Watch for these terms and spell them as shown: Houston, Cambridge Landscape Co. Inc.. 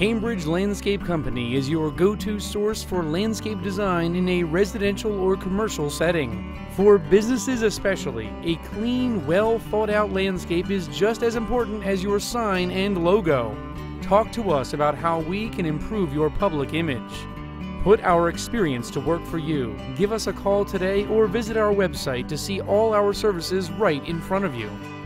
Cambridge Landscape Company is your go-to source for landscape design in a residential or commercial setting. For businesses especially, a clean, well-thought-out landscape is just as important as your sign and logo. Talk to us about how we can improve your public image. Put our experience to work for you. Give us a call today or visit our website to see all our services right in front of you.